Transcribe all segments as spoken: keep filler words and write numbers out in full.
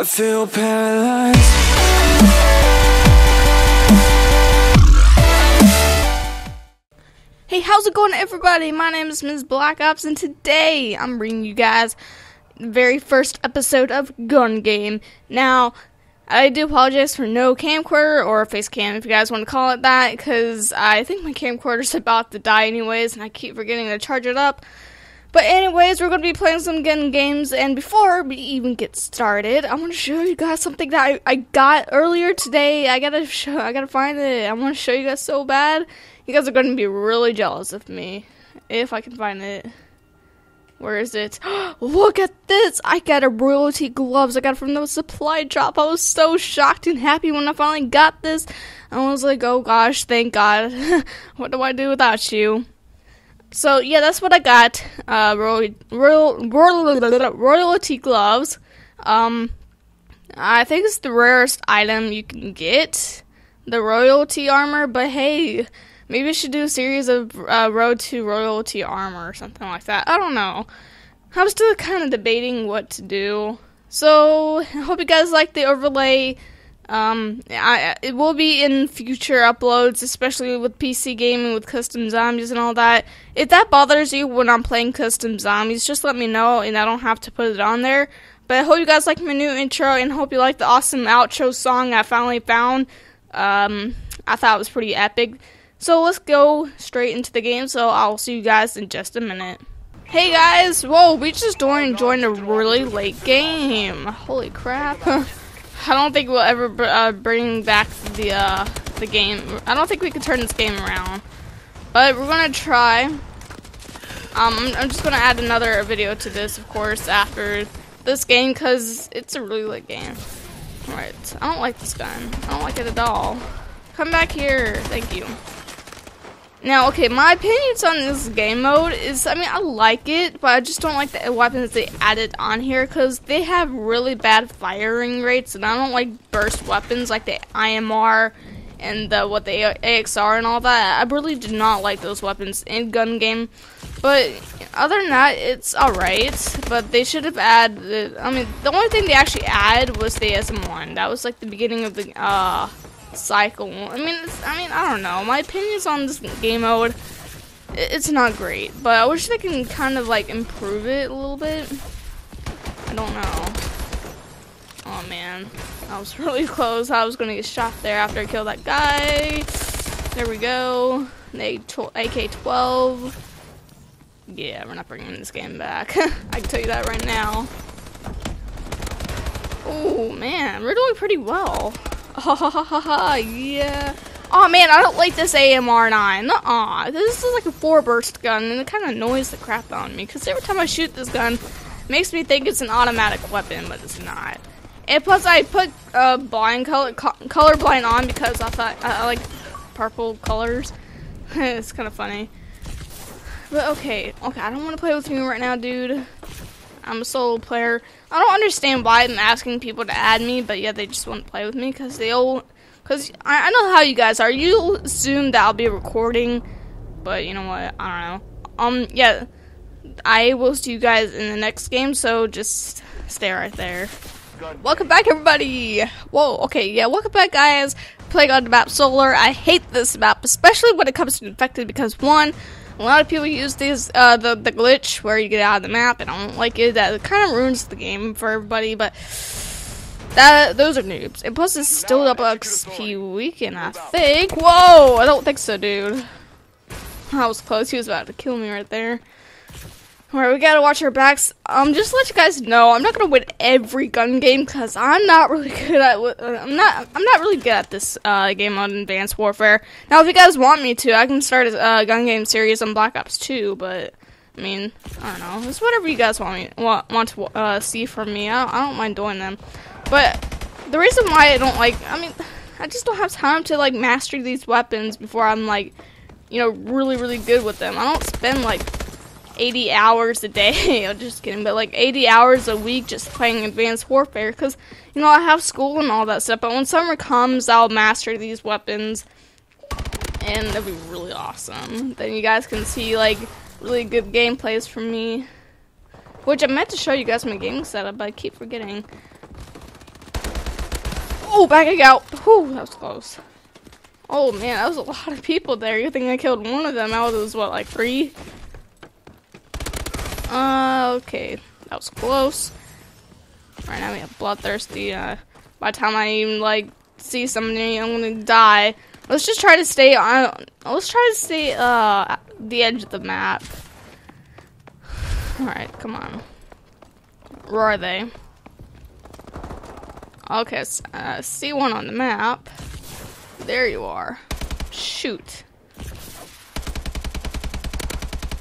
I feel paralyzed. Hey, how's it going, everybody? My name is Miz Black Ops, and today I'm bringing you guys the very first episode of Gun Game. Now, I do apologize for no camcorder, or face cam if you guys want to call it that, because I think my camcorder's about to die anyways, and I keep forgetting to charge it up. But anyways, we're going to be playing some gun games, and before we even get started, I'm going to show you guys something that I, I got earlier today. I gotta show, I gotta find it. I want to show you guys so bad. You guys are going to be really jealous of me, if I can find it. Where is it? Look at this! I got a Royalty Gloves. I got it from the supply drop. I was so shocked and happy when I finally got this. I was like, oh gosh, thank God. What do I do without you? So, yeah, that's what I got. Uh, Royal, Royal, Royal, Royalty Gloves. Um, I think it's the rarest item you can get. The Royalty Armor. But hey, maybe I should do a series of uh, Road to Royalty Armor or something like that. I don't know. I'm still kind of debating what to do. So, I hope you guys like the overlay. Um, I, it will be in future uploads, especially with P C gaming, with custom zombies and all that. If that bothers you when I'm playing custom zombies, just let me know, and I don't have to put it on there. But I hope you guys like my new intro, and hope you like the awesome outro song I finally found. Um, I thought it was pretty epic. So let's go straight into the game, so I'll see you guys in just a minute. Hey guys, whoa, we just joined, joined a really late game. Holy crap. I don't think we'll ever uh, bring back the uh, the game. I don't think we can turn this game around, but we're gonna try. Um, I'm, I'm just gonna add another video to this, of course, after this game, cause it's a really lit game. All right, I don't like this gun. I don't like it at all. Come back here, thank you. Now, okay, my opinions on this game mode is, I mean, I like it, but I just don't like the weapons they added on here, because they have really bad firing rates, and I don't like burst weapons like the I M R and the, what, the A X R and all that. I really do not like those weapons in Gun Game, but other than that, it's alright, but they should have added, I mean, the only thing they actually added was the S M one. That was, like, the beginning of the, uh... cycle. I mean, it's, I mean, I don't know. My opinions on this game mode, it's not great, but I wish they can kind of like improve it a little bit. I don't know. Oh man, I was really close. I was gonna get shot there after I killed that guy. There we go. A K twelve. Yeah, we're not bringing this game back. I can tell you that right now. Oh man, we're doing pretty well. Yeah. Oh man, I don't like this A M R nine. Aw, this is like a four burst gun, and it kind of annoys the crap out of me, because every time I shoot this gun, it makes me think it's an automatic weapon, but it's not. And plus, I put uh, blind color co colorblind on because I thought I, I like purple colors. It's kind of funny. But okay, okay, I don't want to play with me right now, dude. I'm a solo player. I don't understand why I'm asking people to add me, but yeah, they just want to play with me because they all, because I, I know how you guys are. You assume that I'll be recording, but you know what? I don't know. Um, yeah, I will see you guys in the next game. So just stay right there. Welcome back, everybody. Whoa. Okay. Yeah. Welcome back, guys. Playing on the map Solar. I hate this map, especially when it comes to Infected, because one, a lot of people use these, uh, the, the glitch where you get out of the map, and I don't like it. That kind of ruins the game for everybody, but that those are noobs. And plus, it's still double X P weekend, I think. Whoa! I don't think so, dude. I was close. He was about to kill me right there. Alright, we gotta watch our backs. Um, just to let you guys know, I'm not gonna win every gun game, because I'm not really good at, uh, I'm not, I'm not really good at this, uh, game on Advanced Warfare. Now, if you guys want me to, I can start a, uh, gun game series on Black Ops two, but, I mean, I don't know. It's whatever you guys want me, want, want to, uh, see from me. I don't, I don't mind doing them. But, the reason why I don't like, I mean, I just don't have time to, like, master these weapons before I'm, like, you know, really, really good with them. I don't spend, like, eighty hours a day, I'm just kidding, but like eighty hours a week just playing Advanced Warfare, because, you know, I have school and all that stuff, but when summer comes, I'll master these weapons, and that'd be really awesome. Then you guys can see, like, really good gameplays from me, which I meant to show you guys my gaming setup, but I keep forgetting. Oh, backing out. Whew, that was close. Oh man, that was a lot of people there. You think I killed one of them out of those, what, like three? Uh, okay. That was close. Right now we have bloodthirsty. Uh, by the time I even, like, see somebody, I'm gonna die. Let's just try to stay on, let's try to stay, uh, at the edge of the map. Alright, come on. Where are they? Okay, uh, see one on the map. There you are. Shoot.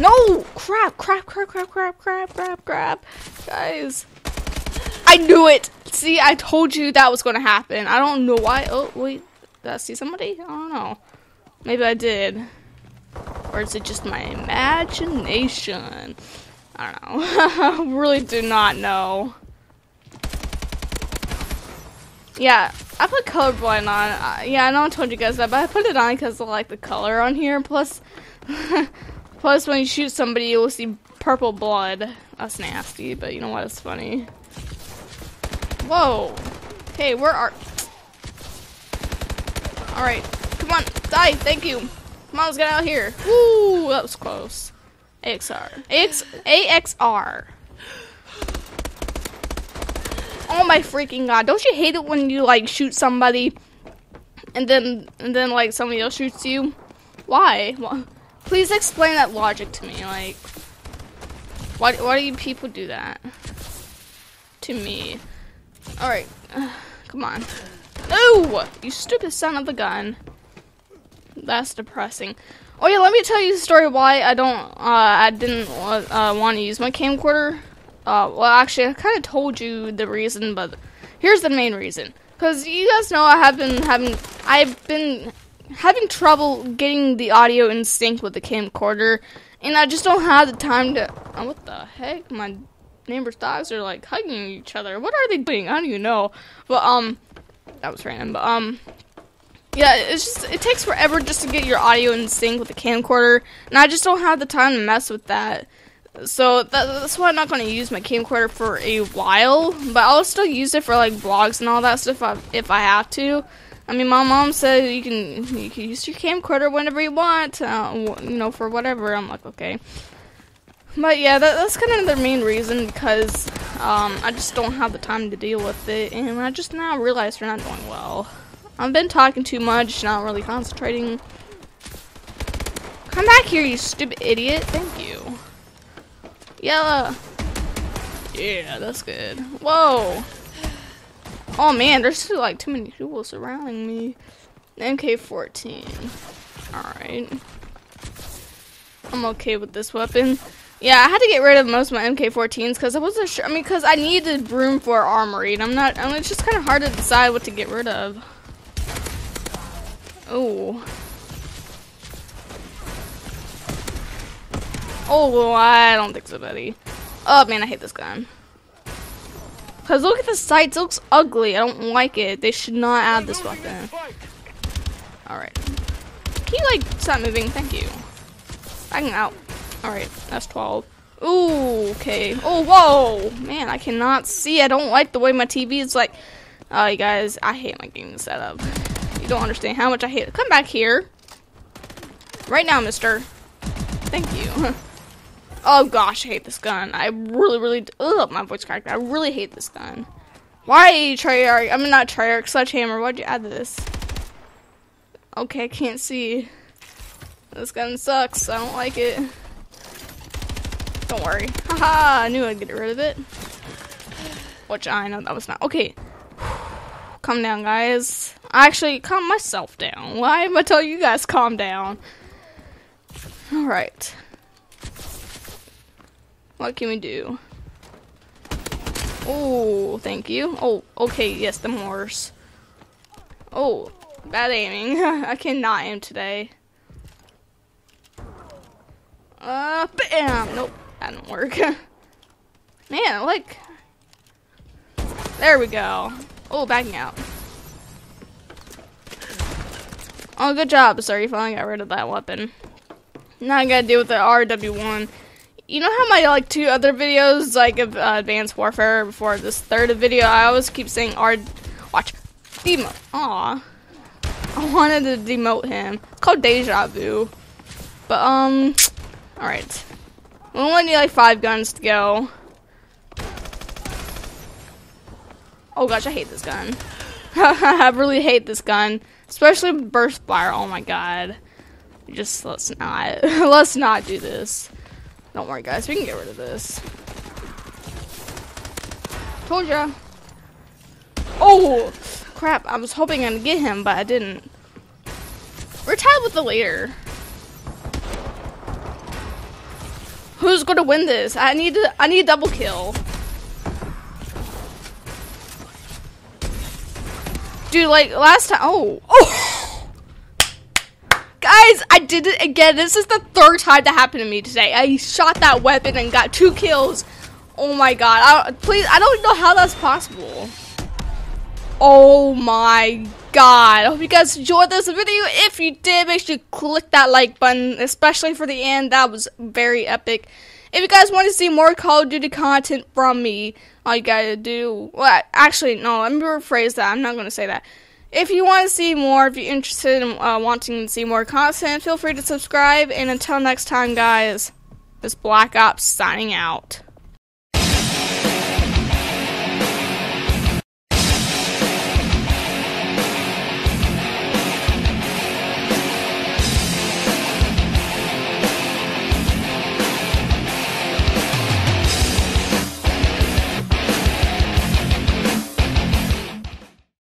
No! Crap, crap, crap, crap, crap, crap, crap, crap. Guys. I knew it! See, I told you that was gonna happen. I don't know why. Oh, wait. Did I see somebody? I don't know. Maybe I did. Or is it just my imagination? I don't know. I really do not know. Yeah, I put colorblind on. Uh, yeah, I know I told you guys that, but I put it on because I like the color on here. Plus, plus when you shoot somebody, you will see purple blood. That's nasty, but you know what? It's funny. Whoa. Hey, where are... Alright, come on. Die, thank you. Come on, let's get out of here. Woo, that was close. A X R. A X R. Oh my freaking god! Don't you hate it when you like shoot somebody, and then and then like somebody else shoots you? Why? Well, please explain that logic to me. Like, why why do you people do that to me? All right, uh, come on. Oh, you stupid son of a gun. That's depressing. Oh yeah, let me tell you the story why I don't uh, I didn't uh, want to use my camcorder. Uh, well, actually, I kind of told you the reason, but here's the main reason. Because you guys know I have been having, I've been having trouble getting the audio in sync with the camcorder, and I just don't have the time to. Oh, what the heck? My neighbor's dogs are like hugging each other. What are they doing? I don't even know. But um, that was random. But um, yeah, it's just it takes forever just to get your audio in sync with the camcorder, and I just don't have the time to mess with that. So that, that's why I'm not going to use my camcorder for a while, but I'll still use it for like vlogs and all that stuff if I, if I have to. I mean, my mom said you can you can use your camcorder whenever you want, uh, you know, for whatever. I'm like, okay. But yeah, that, that's kind of the main reason because um, I just don't have the time to deal with it, and I just now realize we're not doing well. I've been talking too much, not really concentrating. Come back here, you stupid idiot! Thank you. Yellow. Yeah, that's good. Whoa. Oh man, there's like too many people surrounding me. M K fourteen. Alright. I'm okay with this weapon. Yeah, I had to get rid of most of my M K fourteens because I wasn't sure. I mean, because I needed room for armory, and I'm not. I mean, it's just kind of hard to decide what to get rid of. Oh. Oh, well, I don't think so, buddy. Oh, man, I hate this gun. Because look at the sights. It looks ugly. I don't like it. They should not add this weapon. Alright. Can you, like, stop moving? Thank you. Backing out. Alright, that's twelve. Ooh, okay. Oh, whoa. Man, I cannot see. I don't like the way my T V is like... Oh, you guys, I hate my gaming setup. You don't understand how much I hate it. Come back here. Right now, mister. Thank you. Oh gosh, I hate this gun. I really, really, ugh, my voice cracked. I really hate this gun. Why, Treyarch? I mean, not Treyarch, Sledgehammer. Why'd you add this? Okay, I can't see. This gun sucks. I don't like it. Don't worry. Haha, I knew I'd get rid of it. Which I know that was not. Okay. Calm down, guys. I actually calmed myself down. Why am I telling you guys calm down? Alright. What can we do? Oh, thank you. Oh, okay, yes, the Morse. Oh, bad aiming. I cannot aim today. Uh, bam! Nope, that didn't work. Man, like... There we go. Oh, backing out. Oh, good job, sir. You finally got rid of that weapon. Now I gotta deal with the R W one. You know how my, like, two other videos, like, of uh, Advanced Warfare before this third video, I always keep saying R... Watch. Demo. Aw. I wanted to demote him. It's called Deja Vu. But, um, alright. We only need like five guns to go. Oh gosh, I hate this gun. I really hate this gun. Especially with burst fire. Oh my god. Just let's not. Let's not do this. Don't worry, guys. We can get rid of this. Told ya. Oh! Crap. I was hoping I'd get him, but I didn't. We're tied with the leader. Who's gonna win this? I need to, I need a double kill. Dude, like last time. Oh, oh, guys, I did it again. This is the third time that happened to me today. I shot that weapon and got two kills. Oh my god! I, please, I don't know how that's possible. Oh my god! I hope you guys enjoyed this video. If you did, make sure you click that like button, especially for the end. That was very epic. If you guys want to see more Call of Duty content from me, all you gotta do, well, actually, no, let me rephrase that, I'm not gonna say that. If you want to see more, if you're interested in uh, wanting to see more content, feel free to subscribe, and until next time, guys, this Black Ops signing out.